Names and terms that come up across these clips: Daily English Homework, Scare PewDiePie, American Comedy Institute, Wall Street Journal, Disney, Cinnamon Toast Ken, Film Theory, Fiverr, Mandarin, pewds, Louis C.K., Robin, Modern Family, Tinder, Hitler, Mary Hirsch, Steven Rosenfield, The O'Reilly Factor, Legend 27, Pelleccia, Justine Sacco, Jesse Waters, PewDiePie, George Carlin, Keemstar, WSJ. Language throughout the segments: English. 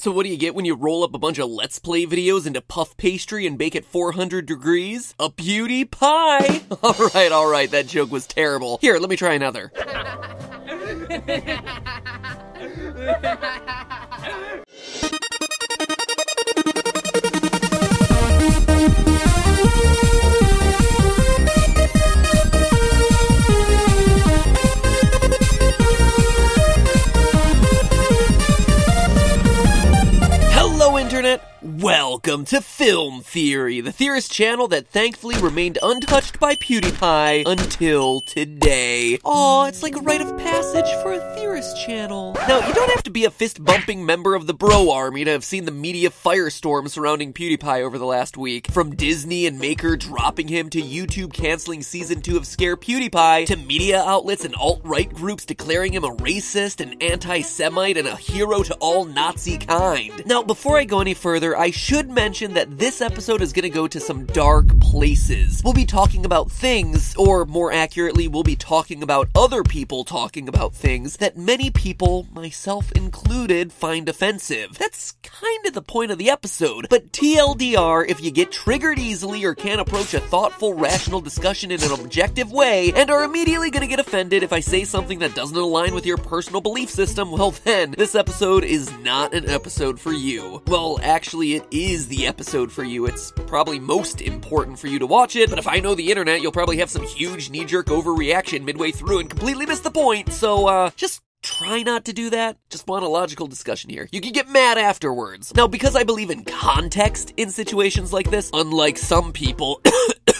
So what do you get when you roll up a bunch of Let's Play videos into puff pastry and bake it 400 degrees? A PewDiePie! Alright, that joke was terrible. Here, let me try another. Welcome to Film Theory, the theorist channel that thankfully remained untouched by PewDiePie until today. Aw, it's like a rite of passage for a theorist channel. Now, you don't have to be a fist-bumping member of the bro army to have seen the media firestorm surrounding PewDiePie over the last week. From Disney and Maker dropping him to YouTube canceling Season 2 of Scare PewDiePie, to media outlets and alt-right groups declaring him a racist, an anti-Semite, and a hero to all Nazi kind. Now, before I go any further, I should mention that this episode is going to go to some dark places. We'll be talking about things, or more accurately, we'll be talking about other people talking about things that many people, myself included, find offensive. That's kind of the point of the episode, but TLDR, if you get triggered easily or can't approach a thoughtful, rational discussion in an objective way, and are immediately going to get offended if I say something that doesn't align with your personal belief system, well then, this episode is not an episode for you. Well, actually, it is the episode for you. It's probably most important for you to watch it, but if I know the internet, you'll probably have some huge knee-jerk overreaction midway through and completely miss the point, so just try not to do that. Just want a logical discussion here. You can get mad afterwards. Now, because I believe in context in situations like this, unlike some people,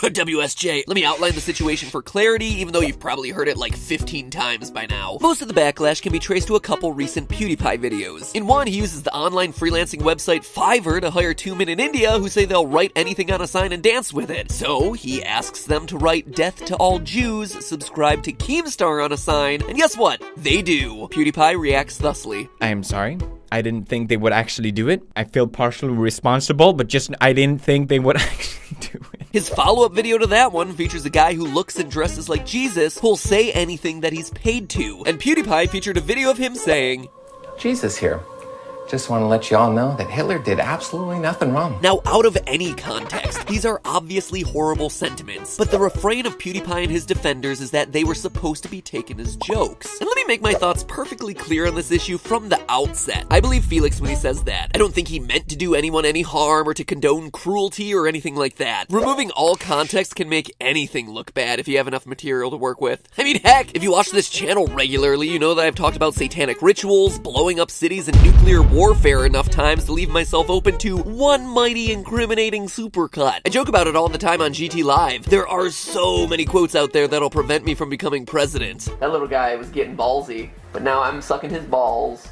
WSJ, let me outline the situation for clarity, even though you've probably heard it like 15 times by now. Most of the backlash can be traced to a couple recent PewDiePie videos. In one, he uses the online freelancing website Fiverr to hire two men in India who say they'll write anything on a sign and dance with it. So, he asks them to write "Death to all Jews, subscribe to Keemstar" on a sign, and guess what? They do. PewDiePie reacts thusly. I am sorry. I didn't think they would actually do it. I feel partially responsible, but just I didn't think they would actually do it. His follow-up video to that one features a guy who looks and dresses like Jesus who'll say anything that he's paid to. And PewDiePie featured a video of him saying, "Jesus here. Just want to let y'all know that Hitler did absolutely nothing wrong." Now, out of any context, these are obviously horrible sentiments, but the refrain of PewDiePie and his defenders is that they were supposed to be taken as jokes. And let me make my thoughts perfectly clear on this issue from the outset. I believe Felix when he says that. I don't think he meant to do anyone any harm or to condone cruelty or anything like that. Removing all context can make anything look bad if you have enough material to work with. I mean, heck, if you watch this channel regularly, you know that I've talked about satanic rituals, blowing up cities, and nuclear warfare enough times to leave myself open to one mighty incriminating supercut. I joke about it all the time on GT Live. There are so many quotes out there that'll prevent me from becoming president. That little guy was getting ballsy, but now I'm sucking his balls.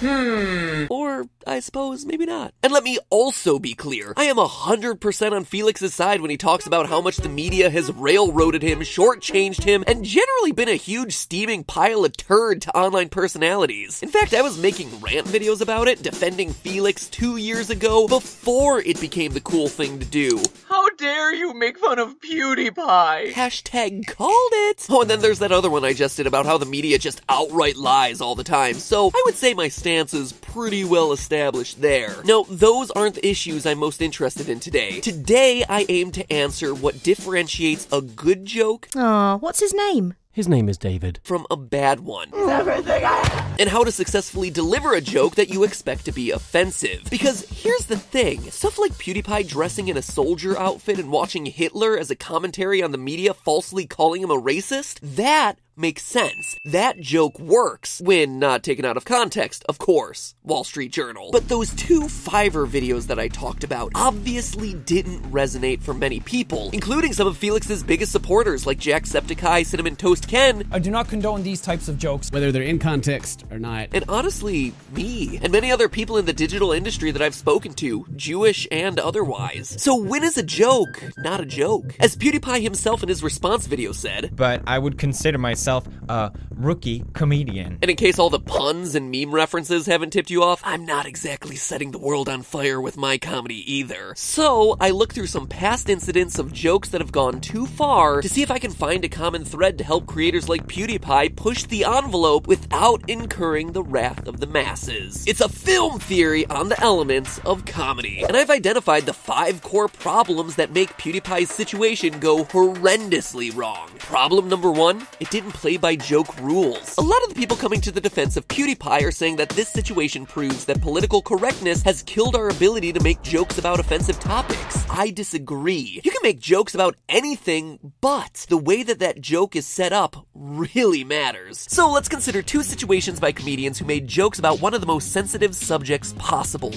Or, I suppose, maybe not. And let me also be clear, I am 100% on Felix's side when he talks about how much the media has railroaded him, shortchanged him, and generally been a huge steaming pile of turd to online personalities. In fact, I was making rant videos about it, defending Felix 2 years ago, before it became the cool thing to do. How dare you make fun of PewDiePie? Hashtag called it. Oh, and then there's that other one I just did about how the media just outright lies all the time, so I would say my stance is pretty well established there. Now, those aren't the issues I'm most interested in today. Today, I aim to answer what differentiates a good joke. Aww, what's his name? His name is David. From a bad one. And how to successfully deliver a joke that you expect to be offensive. Because here's the thing, stuff like PewDiePie dressing in a soldier outfit and watching Hitler as a commentary on the media falsely calling him a racist, that makes sense. That joke works, when not taken out of context, of course. Wall Street Journal. But those two Fiverr videos that I talked about obviously didn't resonate for many people, including some of Felix's biggest supporters like Jacksepticeye, Cinnamon Toast Ken. I do not condone these types of jokes, whether they're in context or not. And honestly, me, and many other people in the digital industry that I've spoken to, Jewish and otherwise. So when is a joke not a joke? As PewDiePie himself in his response video said, "But I would consider myself myself a rookie comedian. And in case all the puns and meme references haven't tipped you off, I'm not exactly setting the world on fire with my comedy either. So I looked through some past incidents of jokes that have gone too far to see if I can find a common thread to help creators like PewDiePie push the envelope without incurring the wrath of the masses. It's a film theory on the elements of comedy, and I've identified the 5 core problems that make PewDiePie's situation go horrendously wrong. Problem number 1, it didn't play by joke rules. A lot of the people coming to the defense of PewDiePie are saying that this situation proves that political correctness has killed our ability to make jokes about offensive topics. I disagree. You can make jokes about anything, but the way that that joke is set up really matters. So let's consider 2 situations by comedians who made jokes about one of the most sensitive subjects possible.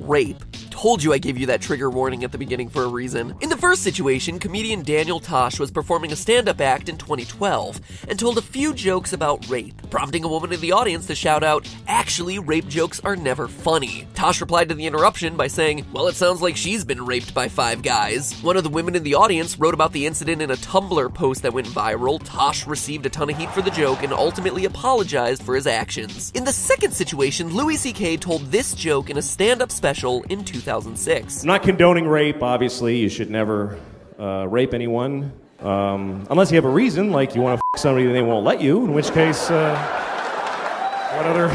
Rape. Told you I gave you that trigger warning at the beginning for a reason. In the first situation, comedian Daniel Tosh was performing a stand-up act in 2012 and told a few jokes about rape, prompting a woman in the audience to shout out, "Actually, rape jokes are never funny." Tosh replied to the interruption by saying, "Well, it sounds like she's been raped by 5 guys." One of the women in the audience wrote about the incident in a Tumblr post that went viral. Tosh received a ton of heat for the joke and ultimately apologized for his actions. In the second situation, Louis C.K. told this joke in a stand-up special in 2006. I'm not condoning rape, obviously. You should never rape anyone. Unless you have a reason, like you want to f somebody and they won't let you, in which case, what other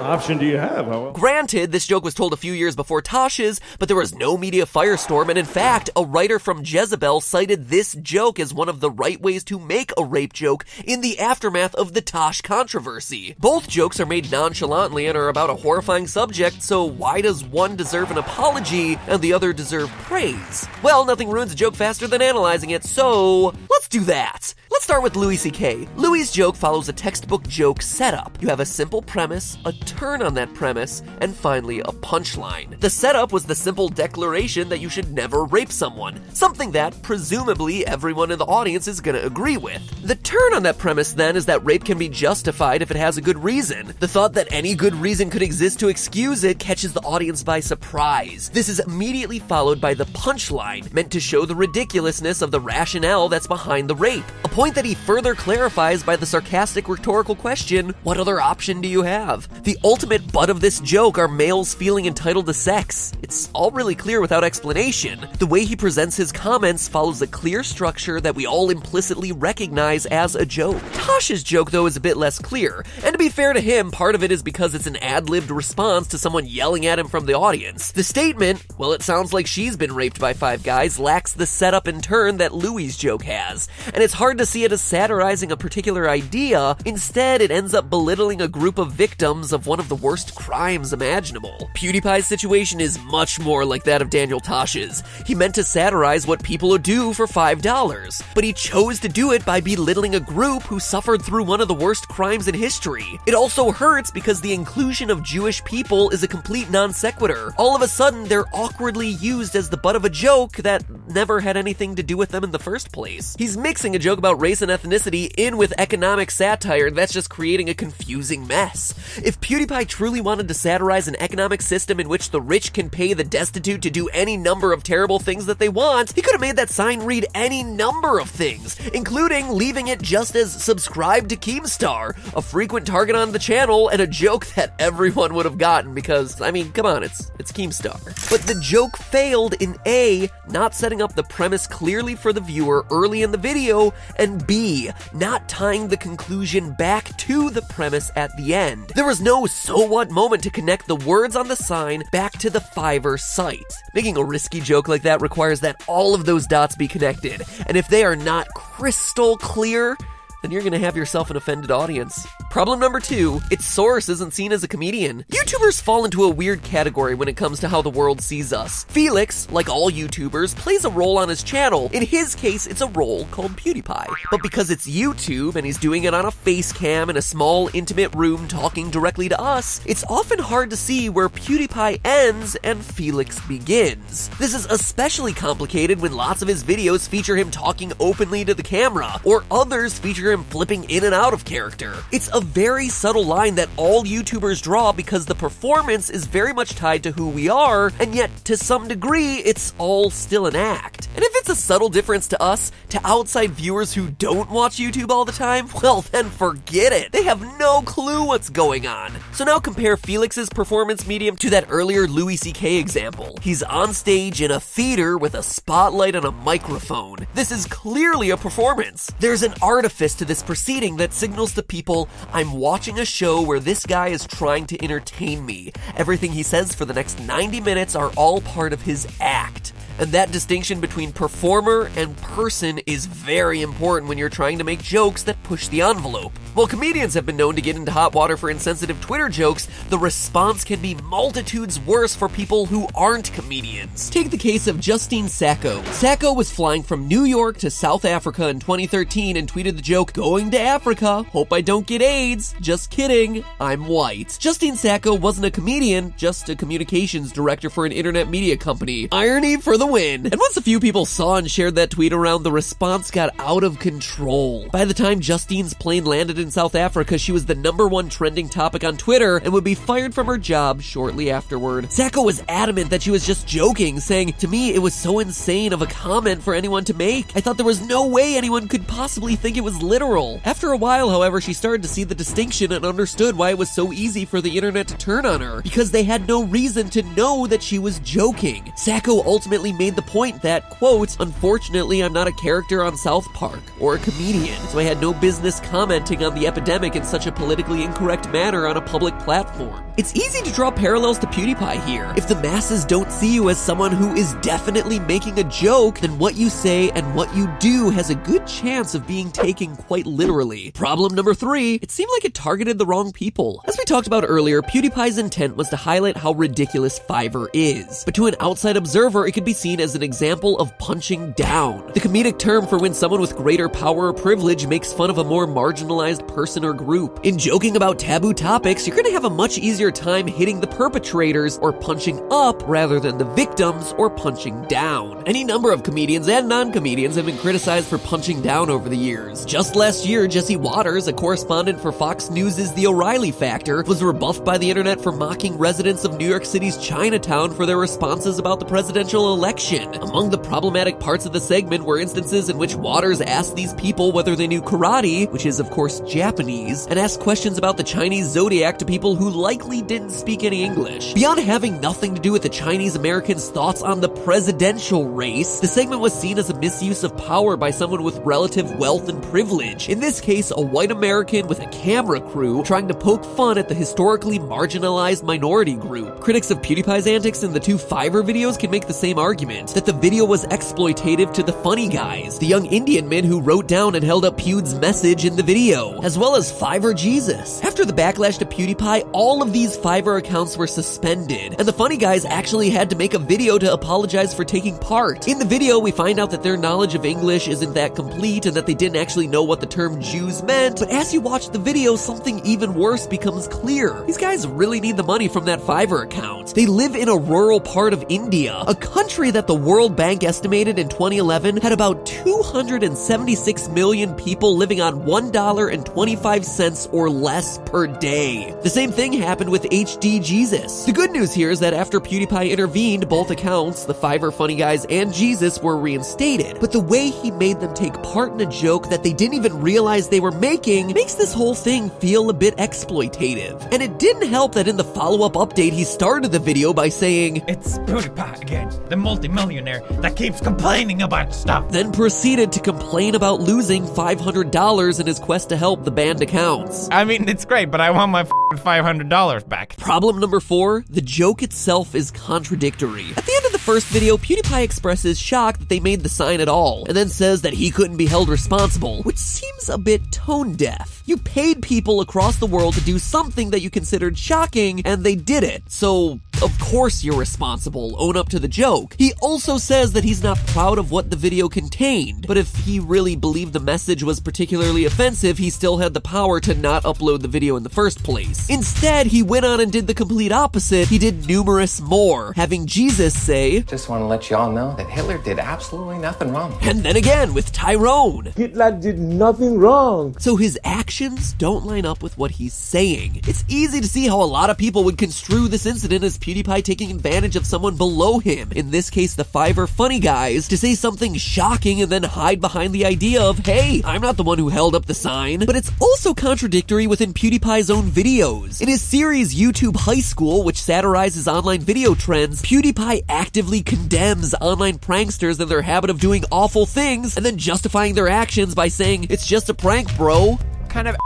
option do you have? Granted, this joke was told a few years before Tosh's, but there was no media firestorm, and in fact, a writer from Jezebel cited this joke as one of the right ways to make a rape joke in the aftermath of the Tosh controversy. Both jokes are made nonchalantly and are about a horrifying subject, so why does one deserve an apology and the other deserve praise? Well, nothing ruins a joke faster than analyzing it, so let's do that. Let's start with Louis C.K. Louis' joke follows a textbook joke setup. You have a simple premise, a turn on that premise, and finally a punchline. The setup was the simple declaration that you should never rape someone, something that presumably everyone in the audience is gonna agree with. The turn on that premise then is that rape can be justified if it has a good reason. The thought that any good reason could exist to excuse it catches the audience by surprise. This is immediately followed by the punchline, meant to show the ridiculousness of the rationale that's behind the rape, a point that he further clarifies by the sarcastic rhetorical question, "What other option do you have?" The ultimate butt of this joke are males feeling entitled to sex. It's all really clear without explanation. The way he presents his comments follows a clear structure that we all implicitly recognize as a joke. Tosh's joke, though, is a bit less clear, and to be fair to him, part of it is because it's an ad-libbed response to someone yelling at him from the audience. The statement, "Well, it sounds like she's been raped by 5 guys," lacks the setup and turn that Louis' joke has, and it's hard to see it as satirizing a particular idea. Instead, it ends up belittling a group of victims of one of the worst crimes imaginable. PewDiePie's situation is much more like that of Daniel Tosh's. He meant to satirize what people would do for $5, but he chose to do it by belittling a group who suffered through one of the worst crimes in history. It also hurts because the inclusion of Jewish people is a complete non sequitur. All of a sudden, they're awkwardly used as the butt of a joke that never had anything to do with them in the first place. He's mixing a joke about race and ethnicity in with economic satire that's just creating a confusing mess. If PewDiePie truly wanted to satirize an economic system in which the rich can pay the destitute to do any number of terrible things that they want, he could have made that sign read any number of things, including leaving it just as "subscribe to Keemstar," a frequent target on the channel and a joke that everyone would have gotten because, I mean, come on, it's Keemstar. But the joke failed in A, not setting up the premise clearly for the viewer early in the video, and B, not tying the conclusion back to the premise at the end. There was no so what moment to connect the words on the sign back to the Fiverr site. Making a risky joke like that requires that all of those dots be connected, and if they are not crystal clear, then you're gonna have yourself an offended audience. Problem number 2, its source isn't seen as a comedian. YouTubers fall into a weird category when it comes to how the world sees us. Felix, like all YouTubers, plays a role on his channel. In his case, it's a role called PewDiePie. But because it's YouTube and he's doing it on a face cam in a small, intimate room talking directly to us, it's often hard to see where PewDiePie ends and Felix begins. This is especially complicated when lots of his videos feature him talking openly to the camera, or others feature him flipping in and out of character. It's a very subtle line that all YouTubers draw because the performance is very much tied to who we are, and yet to some degree, it's all still an act. And if it's a subtle difference to us, to outside viewers who don't watch YouTube all the time, well then forget it. They have no clue what's going on. So now compare Felix's performance medium to that earlier Louis C.K. example. He's on stage in a theater with a spotlight and a microphone. This is clearly a performance. There's an artifice to this proceeding that signals to people, I'm watching a show where this guy is trying to entertain me. Everything he says for the next 90 minutes are all part of his act. And that distinction between performer and person is very important when you're trying to make jokes that push the envelope. While comedians have been known to get into hot water for insensitive Twitter jokes, the response can be multitudes worse for people who aren't comedians. Take the case of Justine Sacco. Sacco was flying from New York to South Africa in 2013 and tweeted the joke, "Going to Africa, hope I don't get AIDS, just kidding, I'm white." Justine Sacco wasn't a comedian, just a communications director for an internet media company. Irony for the win. And once a few people saw and shared that tweet around, the response got out of control. By the time Justine's plane landed in South Africa, she was the #1 trending topic on Twitter and would be fired from her job shortly afterward. Sacco was adamant that she was just joking, saying, "To me, it was so insane of a comment for anyone to make. I thought there was no way anyone could possibly think it was literal." After a while, however, she started to see the distinction and understood why it was so easy for the internet to turn on her, because they had no reason to know that she was joking. Sacco ultimately made the point that, quote, "Unfortunately, I'm not a character on South Park or a comedian, so I had no business commenting on the epidemic in such a politically incorrect manner on a public platform." It's easy to draw parallels to PewDiePie here. If the masses don't see you as someone who is definitely making a joke, then what you say and what you do has a good chance of being taken quite literally. Problem number 3, it seemed like it targeted the wrong people. As we talked about earlier, PewDiePie's intent was to highlight how ridiculous Fiverr is, but to an outside observer, it could be seen as an example of punching down. The comedic term for when someone with greater power or privilege makes fun of a more marginalized person or group. In joking about taboo topics, you're going to have a much easier time hitting the perpetrators or punching up rather than the victims or punching down. Any number of comedians and non-comedians have been criticized for punching down over the years. Just last year, Jesse Waters, a correspondent for Fox News' The O'Reilly Factor, was rebuffed by the internet for mocking residents of New York City's Chinatown for their responses about the presidential election. Among the problematic parts of the segment were instances in which Waters asked these people whether they knew karate, which is of course Japanese, and asked questions about the Chinese zodiac to people who likely didn't speak any English. Beyond having nothing to do with the Chinese Americans' thoughts on the presidential race, the segment was seen as a misuse of power by someone with relative wealth and privilege, in this case a white American with a camera crew trying to poke fun at the historically marginalized minority group. Critics of PewDiePie's antics in the 2 Fiverr videos can make the same argument, that the video was exploitative to the funny guys, the young Indian men who wrote down and held up Pewd's message in the video, as well as Fiverr Jesus. After the backlash to PewDiePie, all of these Fiverr accounts were suspended, and the funny guys actually had to make a video to apologize for taking part. In the video, we find out that their knowledge of English isn't that complete and that they didn't actually know what the term Jews meant, but as you watch the video, something even worse becomes clear. These guys really need the money from that Fiverr account. They live in a rural part of India, a country that the World Bank estimated in 2011 had about 276 million people living on $1.25 or less per day. The same thing happened with HD Jesus. The good news here is that after PewDiePie intervened, both accounts, the Fiverr Funny Guys and Jesus, were reinstated. But the way he made them take part in a joke that they didn't even realize they were making makes this whole thing feel a bit exploitative. And it didn't help that in the follow-up update, he started the video by saying, "It's PewDiePie again, the multi-millionaire that keeps complaining about stuff," then proceeded to complain about losing $500 in his quest to help the banned accounts. I mean, it's great, but I want my $500 back. Problem number 4, the joke itself is contradictory. At the end of the first video, PewDiePie expresses shock that they made the sign at all, and then says that he couldn't be held responsible, which seems a bit tone deaf. You paid people across the world to do something that you considered shocking, and they did it, so Of course you're responsible, own up to the joke. He also says that he's not proud of what the video contained, but if he really believed the message was particularly offensive, he still had the power to not upload the video in the first place. Instead, he went on and did the complete opposite. He did numerous more, having Jesus say, "Just want to let you all know that Hitler did absolutely nothing wrong." And then again with Tyrone, "Hitler did nothing wrong." So his actions don't line up with what he's saying. It's easy to see how a lot of people would construe this incident as PewDiePie taking advantage of someone below him, in this case the Fiverr funny guys, to say something shocking and then hide behind the idea of, hey, I'm not the one who held up the sign. But it's also contradictory within PewDiePie's own videos. In his series YouTube High School, which satirizes online video trends, PewDiePie actively condemns online pranksters and their habit of doing awful things and then justifying their actions by saying, "It's just a prank, bro." Kind of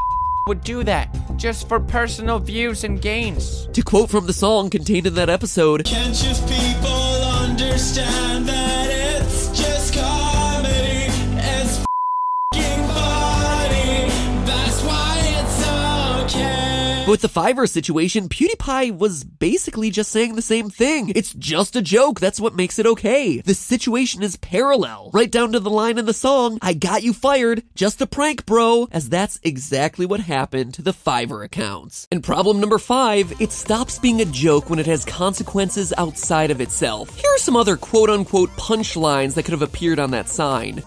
would do that just for personal views and gains. To quote from the song contained in that episode, "Can't you people understand that it's just comedy? It's f***ing funny. That's why it's okay." But with the Fiverr situation, PewDiePie was basically just saying the same thing. It's just a joke. That's what makes it okay. The situation is parallel, right down to the line in the song, "I got you fired. Just a prank, bro," as that's exactly what happened to the Fiverr accounts. And problem number 5, it stops being a joke when it has consequences outside of itself. Here are some other quote-unquote punchlines that could have appeared on that sign.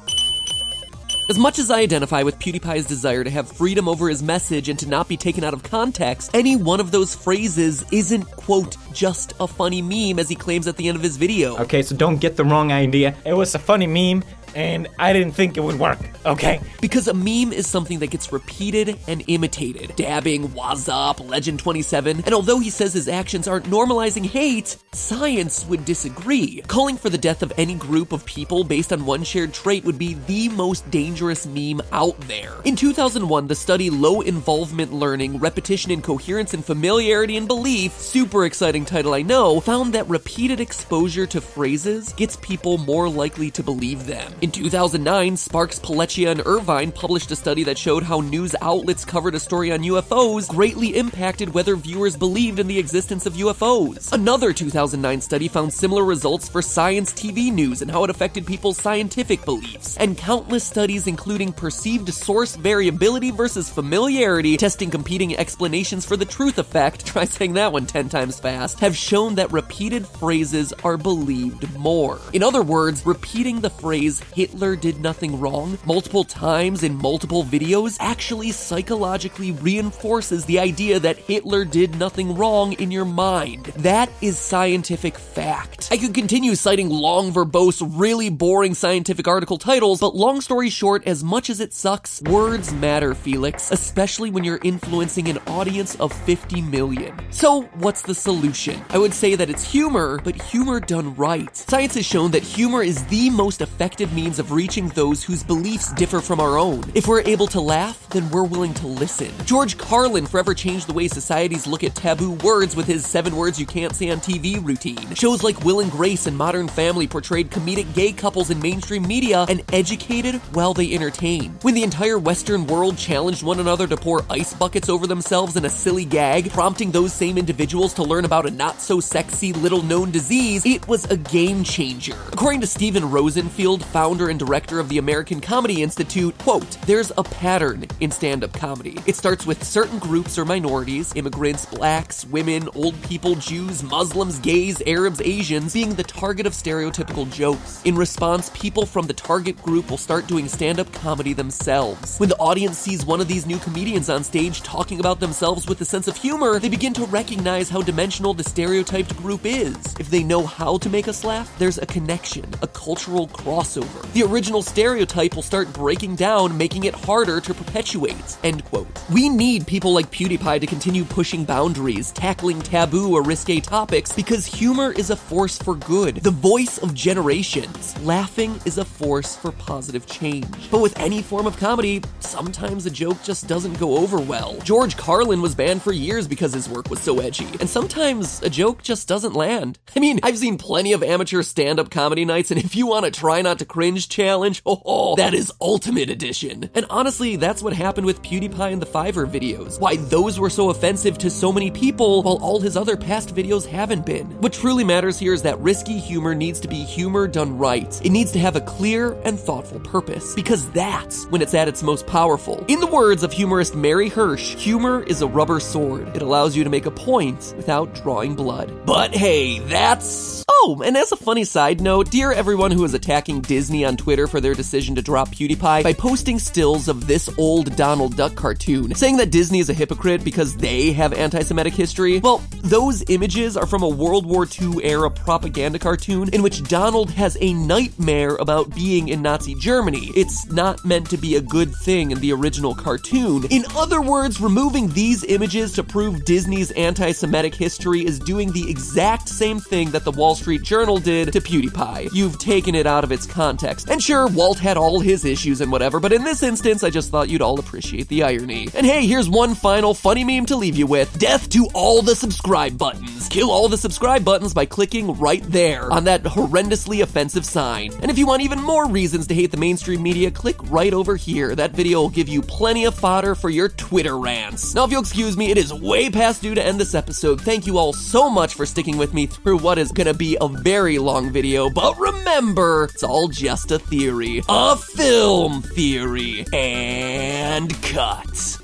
As much as I identify with PewDiePie's desire to have freedom over his message and to not be taken out of context, any one of those phrases isn't, quote, just a funny meme, as he claims at the end of his video. Okay, so don't get the wrong idea. It was a funny meme, and I didn't think it would work, okay? Because a meme is something that gets repeated and imitated. Dabbing, what's up, Legend 27, and although he says his actions aren't normalizing hate, science would disagree. Calling for the death of any group of people based on one shared trait would be the most dangerous meme out there. In 2001, the study Low Involvement Learning, Repetition in Coherence and Familiarity and Belief, super exciting title I know, found that repeated exposure to phrases gets people more likely to believe them. In 2009, Sparks, Pelleccia, and Irvine published a study that showed how news outlets covered a story on UFOs greatly impacted whether viewers believed in the existence of UFOs. Another 2009 study found similar results for science TV news and how it affected people's scientific beliefs. And countless studies, including perceived source variability versus familiarity, testing competing explanations for the truth effect, try saying that one 10 times fast, have shown that repeated phrases are believed more. In other words, repeating the phrase "Hitler did nothing wrong" multiple times in multiple videos actually psychologically reinforces the idea that Hitler did nothing wrong in your mind. That is scientific fact. I could continue citing long, verbose, really boring scientific article titles, but long story short, as much as it sucks, words matter, Felix, especially when you're influencing an audience of 50 million. So what's the solution? I would say that it's humor, but humor done right. Science has shown that humor is the most effective means of reaching those whose beliefs differ from our own. If we're able to laugh, then we're willing to listen. George Carlin forever changed the way societies look at taboo words with his 7 words you can't say on TV routine. Shows like Will and Grace and Modern Family portrayed comedic gay couples in mainstream media and educated while they entertained. When the entire Western world challenged one another to pour ice buckets over themselves in a silly gag, prompting those same individuals to learn about a not-so-sexy, little-known disease, it was a game changer. According to Steven Rosenfield, founder and director of the American Comedy Institute, quote, "There's a pattern in stand-up comedy. It starts with certain groups or minorities, immigrants, blacks, women, old people, Jews, Muslims, gays, Arabs, Asians, being the target of stereotypical jokes. In response, people from the target group will start doing stand-up comedy themselves. When the audience sees one of these new comedians on stage talking about themselves with a sense of humor, they begin to recognize how dimensional the stereotyped group is. If they know how to make us laugh, there's a connection, a cultural crossover. The original stereotype will start breaking down, making it harder to perpetuate," end quote. We need people like PewDiePie to continue pushing boundaries, tackling taboo or risque topics, because humor is a force for good, the voice of generations. Laughing is a force for positive change. But with any form of comedy, sometimes a joke just doesn't go over well. George Carlin was banned for years because his work was so edgy, and sometimes a joke just doesn't land. I mean, I've seen plenty of amateur stand-up comedy nights, and if you want to try not to cringe, Orange Challenge. Oh, that is Ultimate Edition. And honestly, that's what happened with PewDiePie and the Fiverr videos. Why those were so offensive to so many people while all his other past videos haven't been. What truly matters here is that risky humor needs to be humor done right. It needs to have a clear and thoughtful purpose, because that's when it's at its most powerful. In the words of humorist Mary Hirsch, humor is a rubber sword. It allows you to make a point without drawing blood. But hey, that's... Oh, and as a funny side note, dear everyone who is attacking Disney on Twitter for their decision to drop PewDiePie by posting stills of this old Donald Duck cartoon, saying that Disney is a hypocrite because they have anti-Semitic history, well, those images are from a World War II era propaganda cartoon in which Donald has a nightmare about being in Nazi Germany. It's not meant to be a good thing in the original cartoon. In other words, removing these images to prove Disney's anti-Semitic history is doing the exact same thing that the Wall Street Journal did to PewDiePie. You've taken it out of its context. And sure, Walt had all his issues and whatever, but in this instance, I just thought you'd all appreciate the irony. And hey, here's one final funny meme to leave you with. Death to all the subscribe buttons. Kill all the subscribe buttons by clicking right there on that horrendously offensive sign. And if you want even more reasons to hate the mainstream media, click right over here. That video will give you plenty of fodder for your Twitter rants. Now, if you'll excuse me, it is way past due to end this episode. Thank you all so much for sticking with me through what is gonna be a very long video, but remember, it's all just a theory. A film theory. And cut.